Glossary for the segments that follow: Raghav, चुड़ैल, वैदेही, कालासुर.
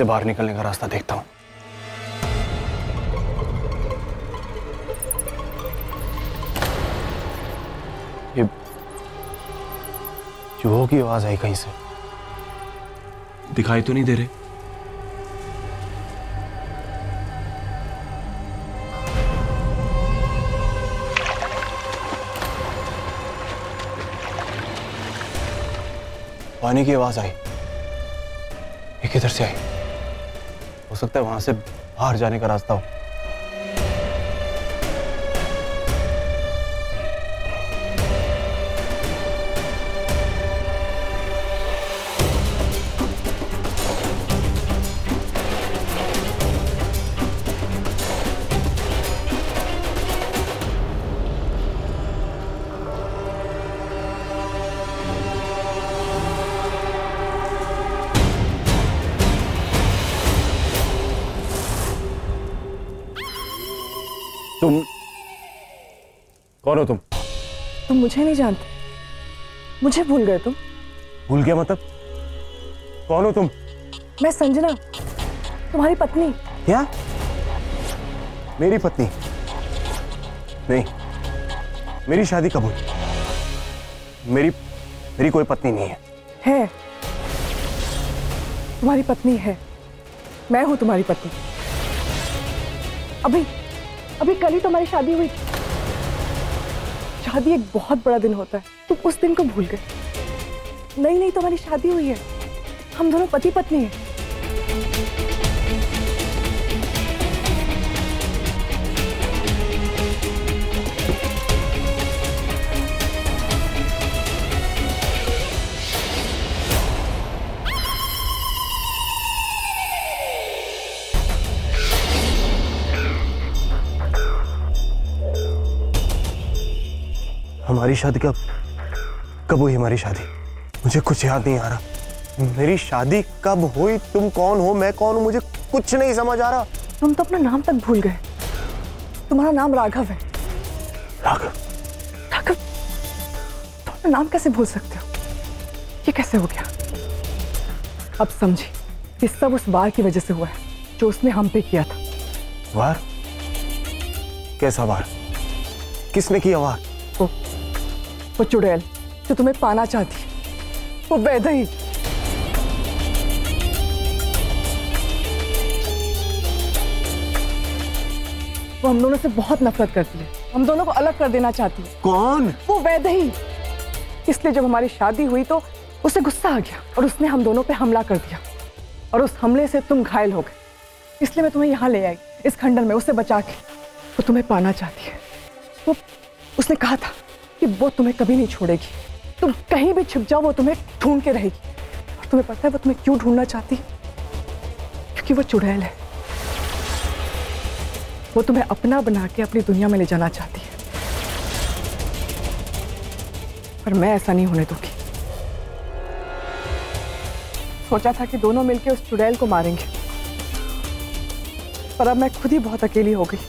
से बाहर निकलने का रास्ता देखता हूँ। ये चूहों की आवाज आई कहीं से, दिखाई तो नहीं दे रहे। पानी की आवाज आई, ये किधर से आई? हो सकता है वहां से बाहर जाने का रास्ता हो। कौन हो तुम? तुम मुझे नहीं जानते, मुझे भूल गए तुम? भूल गया मतलब? कौन हो तुम? मैं संजना, तुम्हारी पत्नी। क्या? मेरी पत्नी? नहीं, मेरी शादी कब हुई? मेरी कोई पत्नी नहीं है। है, तुम्हारी पत्नी है, मैं हूं तुम्हारी पत्नी। अभी अभी कल ही तुम्हारी शादी हुई। शादी एक बहुत बड़ा दिन होता है, तुम उस दिन को भूल गए। नहीं नहीं, तुम्हारी शादी हुई है, हम दोनों पति पत्नी हैं। हमारी शादी कब हुई? हमारी शादी मुझे कुछ याद नहीं आ रहा। मेरी शादी कब हुई? तुम कौन हो, मैं कौन हूं, मुझे कुछ नहीं समझ आ रहा। तुम तो अपना नाम तक भूल गए, तुम्हारा नाम राघव है। राघव? राघव, तुम अपना नाम कैसे भूल सकते हो? ये कैसे हो गया? अब समझी, ये सब उस वार की वजह से हुआ है जो उसने हम पे किया था। वार? कैसा वार? किसने किया वार? वो चुड़ैल जो तुम्हें पाना चाहती, वो वैदेही। वो हम दोनों से बहुत नफरत करती है, हम दोनों को अलग कर देना चाहती है। कौन? वो वैदेही। इसलिए जब हमारी शादी हुई तो उसे गुस्सा आ गया और उसने हम दोनों पे हमला कर दिया, और उस हमले से तुम घायल हो गए। इसलिए मैं तुम्हें यहाँ ले आई, इस खंडर में, उसे बचा के। वो तुम्हें पाना चाहती है, वो उसने कहा था कि वो तुम्हें कभी नहीं छोड़ेगी, तुम कहीं भी छिप जाओ वो तुम्हें ढूंढ के रहेगी। और तुम्हें पता है वो तुम्हें क्यों ढूंढना चाहती है? क्योंकि वो चुड़ैल है, वो तुम्हें अपना बना के अपनी दुनिया में ले जाना चाहती है। पर मैं ऐसा नहीं होने दूंगी। सोचा था कि दोनों मिलकर उस चुड़ैल को मारेंगे, पर अब मैं खुद ही बहुत अकेली हो गई,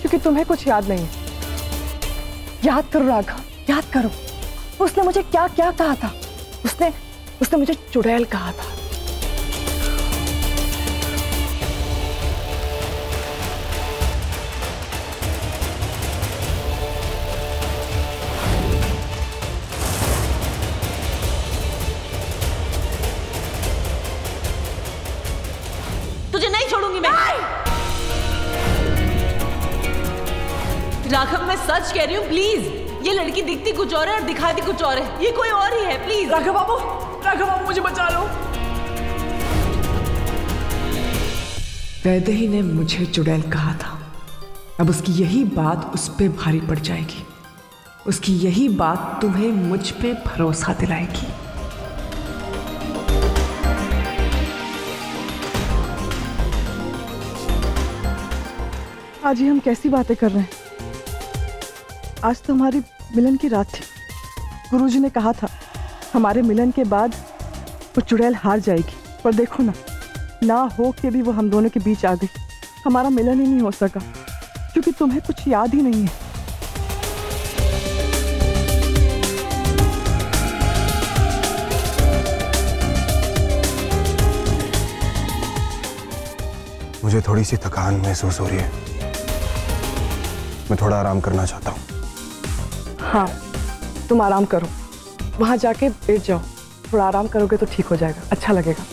क्योंकि तुम्हें कुछ याद नहीं है। याद करो राघव, याद करो, उसने मुझे क्या क्या कहा था। उसने मुझे चुड़ैल कहा था। तुझे नहीं छोड़ूंगी मैं। राघव, मैं सच कह रही हूँ, प्लीज। ये लड़की दिखती कुछ और है और दिखाती कुछ और है, ये कोई और ही है। प्लीज राघव बाबू, राघव बाबू, मुझे बचा लो। वैदेही ने मुझे चुड़ैल कहा था, अब उसकी यही बात उस पे भारी पड़ जाएगी। उसकी यही बात तुम्हें मुझ पे भरोसा दिलाएगी। आज ही हम कैसी बातें कर रहे हैं? आज तो हमारी मिलन की रात थी। गुरुजी ने कहा था हमारे मिलन के बाद वो चुड़ैल हार जाएगी, पर देखो ना, ना हो के भी वो हम दोनों के बीच आ गई। हमारा मिलन ही नहीं हो सका क्योंकि तुम्हें कुछ याद ही नहीं है। मुझे थोड़ी सी थकान महसूस हो रही है, मैं थोड़ा आराम करना चाहता हूँ। हाँ, तुम आराम करो, वहाँ जाके बैठ जाओ, थोड़ा आराम करोगे तो ठीक हो जाएगा, अच्छा लगेगा।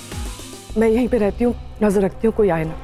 मैं यहीं पे रहती हूँ, नजर रखती हूँ, कोई आए ना।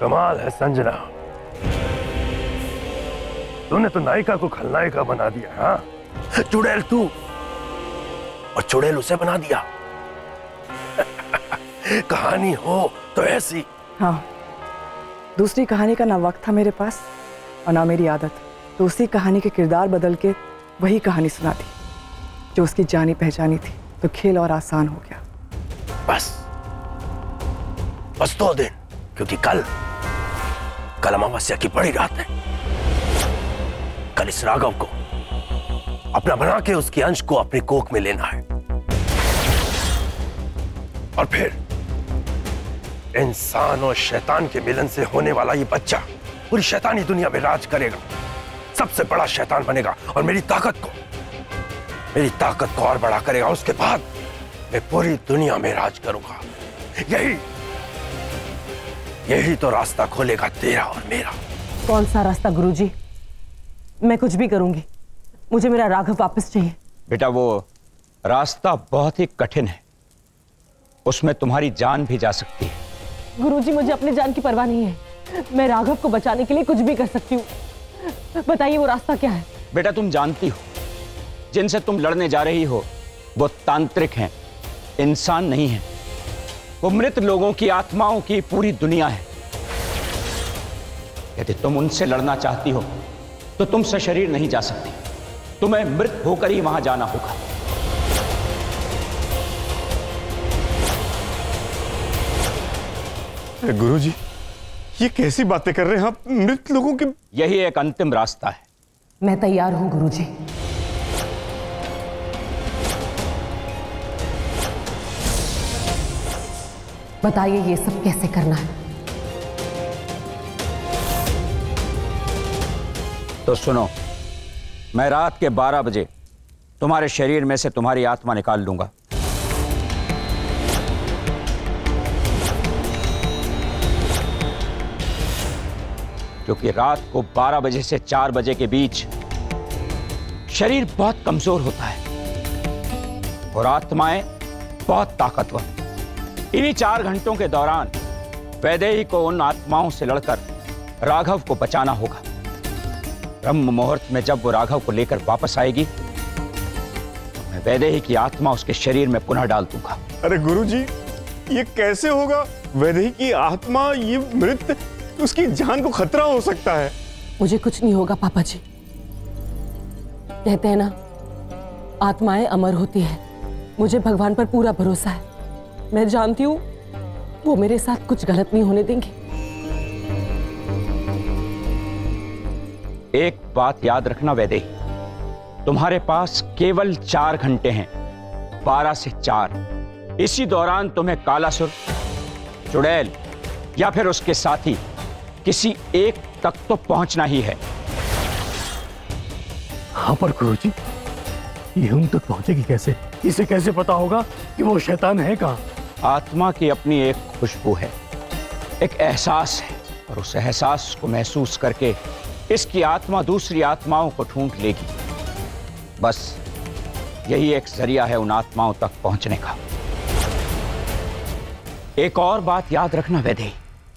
कमाल है संजना, तूने तो नायिका को खलनायिका बना दिया। हाँ, चुड़ैल तू और चुड़ैल उसे बना दिया। कहानी हो तो ऐसी। हाँ, दूसरी कहानी का ना वक्त था मेरे पास और ना मेरी आदत, तो उसी कहानी के किरदार बदल के वही कहानी सुना दी जो उसकी जानी पहचानी थी, तो खेल और आसान हो गया। बस 2 दिन, क्योंकि कल अमावस्या की बड़ी रात है। कल इस राघव को अपना बना के उसके अंश को अपनी कोख में लेना है और फिर इंसान और शैतान के मिलन से होने वाला ये बच्चा पूरी शैतानी दुनिया में राज करेगा, सबसे बड़ा शैतान बनेगा और मेरी ताकत को और बड़ा करेगा। उसके बाद मैं पूरी दुनिया में राज करूंगा। यही तो रास्ता खोलेगा तेरा और मेरा। कौन सा रास्ता गुरुजी? मैं कुछ भी करूंगी, मुझे मेरा राघव वापस चाहिए। बेटा, वो रास्ता बहुत ही कठिन है, उसमें तुम्हारी जान भी जा सकती है। गुरुजी, मुझे अपनी जान की परवाह नहीं है, मैं राघव को बचाने के लिए कुछ भी कर सकती हूँ। बताइए वो रास्ता क्या है? बेटा, तुम जानती हो जिनसे तुम लड़ने जा रही हो वो तांत्रिक हैं, इंसान नहीं है। वो मृत लोगों की आत्माओं की पूरी दुनिया है। यदि तुम उनसे लड़ना चाहती हो तो तुम सशरीर नहीं जा सकती, तुम्हें मृत होकर ही वहां जाना होगा। गुरुजी, ये कैसी बातें कर रहे हैं आप? मृत लोगों के यही एक अंतिम रास्ता है। मैं तैयार हूं गुरुजी। बताइए ये सब कैसे करना है? तो सुनो, मैं रात के 12 बजे तुम्हारे शरीर में से तुम्हारी आत्मा निकाल लूंगा। क्योंकि रात को 12 बजे से 4 बजे के बीच शरीर बहुत कमजोर होता है और आत्माएं बहुत ताकतवर हैं। इन्हीं 4 घंटों के दौरान वैदेही को उन आत्माओं से लड़कर राघव को बचाना होगा। ब्रह्म मुहूर्त में जब वो राघव को लेकर वापस आएगी तो मैं वैदेही की आत्मा उसके शरीर में पुनः डाल दूंगा। अरे गुरुजी, ये कैसे होगा? वैदेही की आत्मा, ये मृत, उसकी जान को खतरा हो सकता है। मुझे कुछ नहीं होगा पापा जी, कहते हैं ना आत्माएं अमर होती है। मुझे भगवान पर पूरा भरोसा है, मैं जानती हूँ वो मेरे साथ कुछ गलत नहीं होने देंगे। एक बात याद रखना वैदेही, तुम्हारे पास केवल 4 घंटे हैं, 12 से 4। इसी दौरान तुम्हें कालासुर, चुड़ैल या फिर उसके साथी किसी एक तक तो पहुंचना ही है। हाँ, पर गुरुजी ये हम तक पहुंचेगी कैसे? इसे कैसे पता होगा कि वो शैतान है कहाँ? आत्मा की अपनी एक खुशबू है, एक एहसास है, और उस एहसास को महसूस करके इसकी आत्मा दूसरी आत्माओं को ढूंढ लेगी। बस यही एक जरिया है उन आत्माओं तक पहुंचने का। एक और बात याद रखना वैदेही,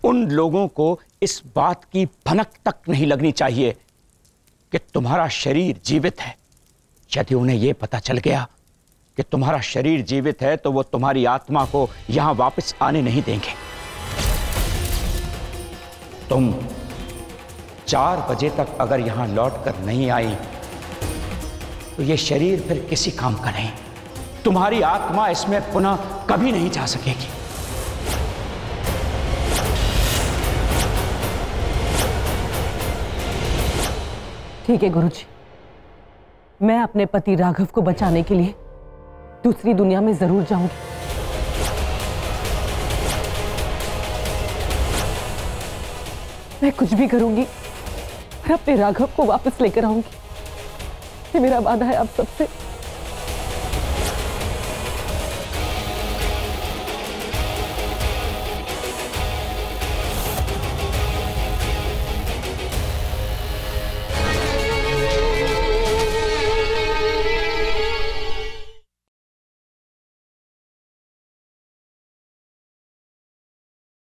उन लोगों को इस बात की भनक तक नहीं लगनी चाहिए कि तुम्हारा शरीर जीवित है। यदि उन्हें यह पता चल गया कि तुम्हारा शरीर जीवित है तो वो तुम्हारी आत्मा को यहां वापस आने नहीं देंगे। तुम 4 बजे तक अगर यहां लौट कर नहीं आई तो ये शरीर फिर किसी काम का नहीं। तुम्हारी आत्मा इसमें पुनः कभी नहीं जा सकेगी। ठीक है गुरुजी, मैं अपने पति राघव को बचाने के लिए दूसरी दुनिया में जरूर जाऊंगी। मैं कुछ भी करूंगी, मैं अपने राघव को वापस लेकर आऊंगी। ये मेरा वादा है आप सबसे।